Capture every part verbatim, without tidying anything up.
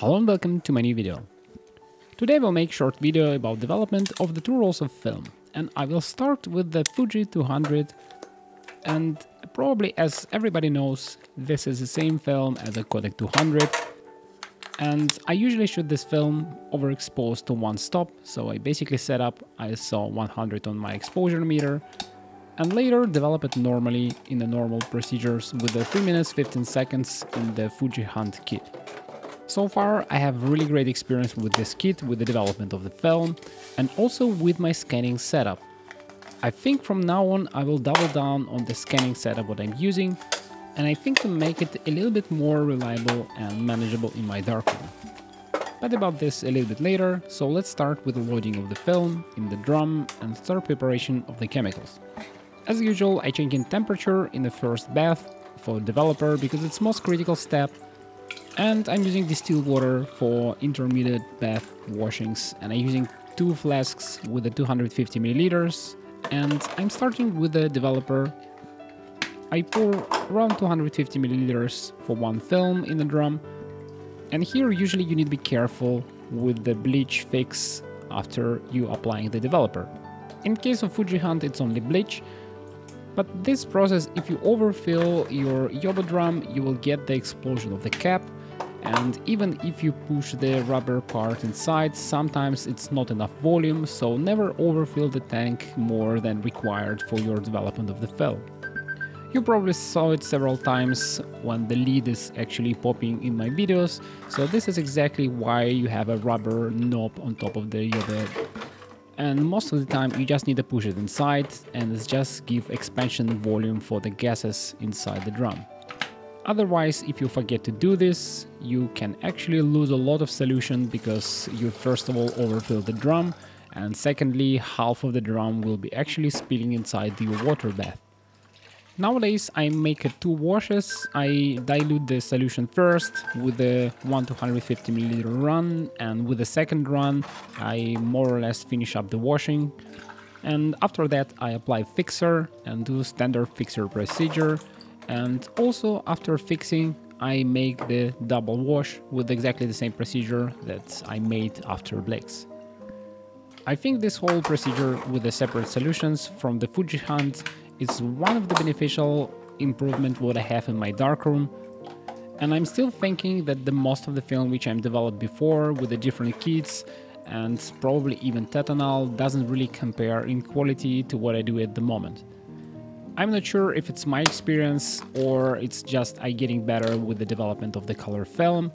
Hello and welcome to my new video. Today we'll make a short video about development of the two rolls of film, and I will start with the Fuji two hundred, and probably as everybody knows, this is the same film as the Kodak two hundred, and I usually shoot this film overexposed to one stop, so I basically set up I S O one hundred on my exposure meter, and later develop it normally in the normal procedures with the three minutes fifteen seconds in the Fuji Hunt kit. So far, I have really great experience with this kit, with the development of the film, and also with my scanning setup. I think from now on I will double down on the scanning setup what I'm using, and I think to make it a little bit more reliable and manageable in my darkroom. But about this a little bit later, so let's start with the loading of the film in the drum and start preparation of the chemicals. As usual, I change in temperature in the first bath for developer because it's most critical step. And I'm using distilled water for intermediate bath washings, and I'm using two flasks with the two hundred fifty milliliters, and I'm starting with the developer. I pour around two hundred fifty milliliters for one film in the drum, and here usually you need to be careful with the bleach fix after you applying the developer. In case of Fuji Hunt it's only bleach. But this process, if you overfill your Jobo drum, you will get the explosion of the cap, and even if you push the rubber part inside, sometimes it's not enough volume, so never overfill the tank more than required for your development of the film. You probably saw it several times when the lid is actually popping in my videos, so this is exactly why you have a rubber knob on top of the Jobo. And most of the time you just need to push it inside, and it's just give expansion volume for the gases inside the drum. Otherwise, if you forget to do this, you can actually lose a lot of solution because you first of all overfill the drum, and secondly half of the drum will be actually spilling inside the water bath. Nowadays I make two washes. I dilute the solution first with the one two hundred fifty milliliter run, and with the second run I more or less finish up the washing, and after that I apply fixer and do standard fixer procedure, and also after fixing I make the double wash with exactly the same procedure that I made after bleach. I think this whole procedure with the separate solutions from the Fuji Hunt is one of the beneficial improvement what I have in my darkroom, and I'm still thinking that the most of the film which I'm developed before with the different kits and probably even Tetanol doesn't really compare in quality to what I do at the moment. I'm not sure if it's my experience or it's just I getting better with the development of the color film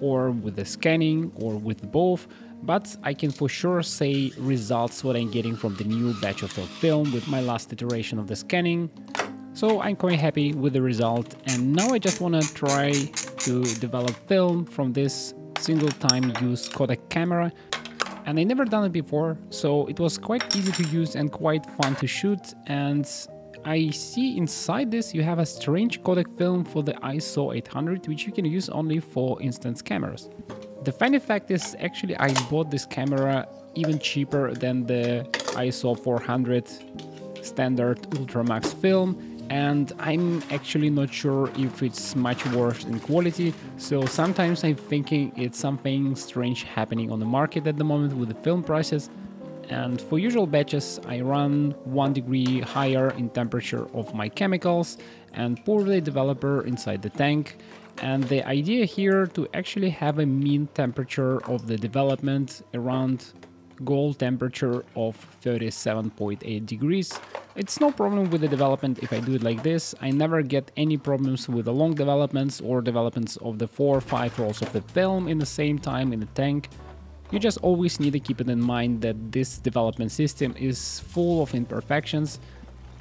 or with the scanning or with both, but I can for sure say results what I'm getting from the new batch of the film with my last iteration of the scanning, so I'm quite happy with the result, and now I just wanna try to develop film from this single time use Kodak camera, and I never done it before, so it was quite easy to use and quite fun to shoot. And I see inside this you have a strange Kodak film for the I S O eight hundred which you can use only for instance cameras. The funny fact is actually I bought this camera even cheaper than the I S O four hundred standard Ultra Max film, and I'm actually not sure if it's much worse in quality, so sometimes I'm thinking it's something strange happening on the market at the moment with the film prices. And for usual batches I run one degree higher in temperature of my chemicals and pour the developer inside the tank, and the idea here to actually have a mean temperature of the development around goal temperature of thirty-seven point eight degrees. It's no problem with the development if I do it like this. I never get any problems with the long developments or developments of the four or five rolls of the film in the same time in the tank. You just always need to keep it in mind that this development system is full of imperfections,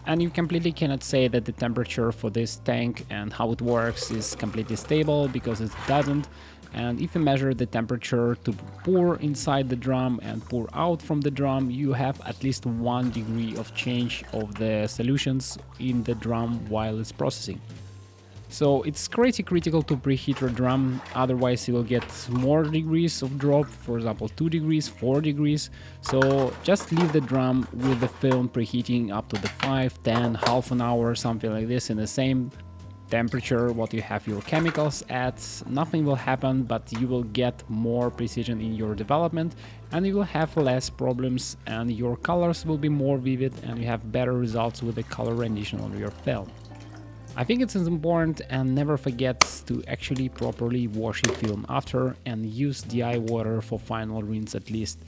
and you completely cannot say that the temperature for this tank and how it works is completely stable, because it doesn't. And if you measure the temperature to pour inside the drum and pour out from the drum, you have at least one degree of change of the solutions in the drum while it's processing. So it's crazy critical to preheat your drum, otherwise you will get more degrees of drop, for example two degrees, four degrees, so just leave the drum with the film preheating up to the five, ten, half an hour, something like this in the same temperature what you have your chemicals at, nothing will happen, but you will get more precision in your development and you will have less problems and your colors will be more vivid and you have better results with the color rendition of your film. I think it's important and never forget to actually properly wash your film after and use D I water for final rinse at least.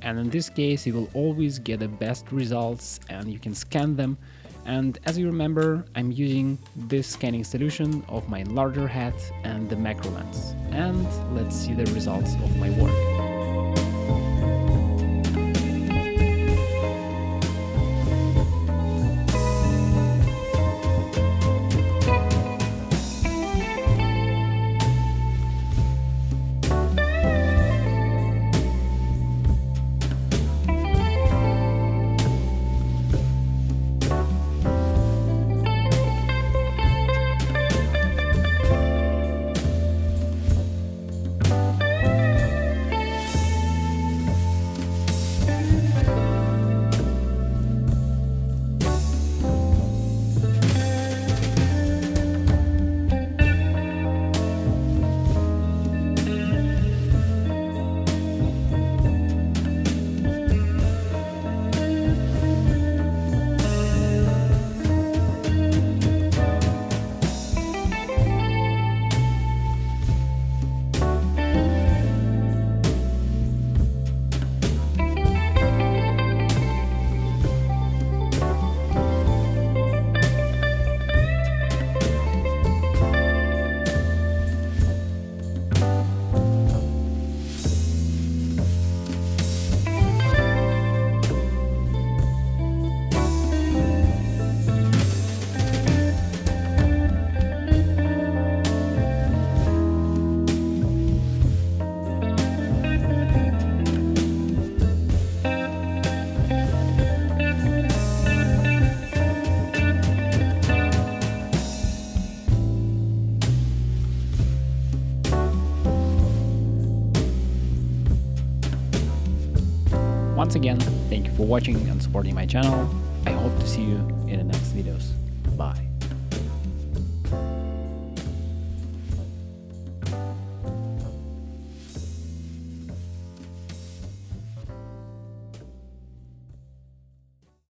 And in this case you will always get the best results and you can scan them. And as you remember, I'm using this scanning solution of my larger hat and the macro lens. And let's see the results of my work. Once again, thank you for watching and supporting my channel. I hope to see you in the next videos.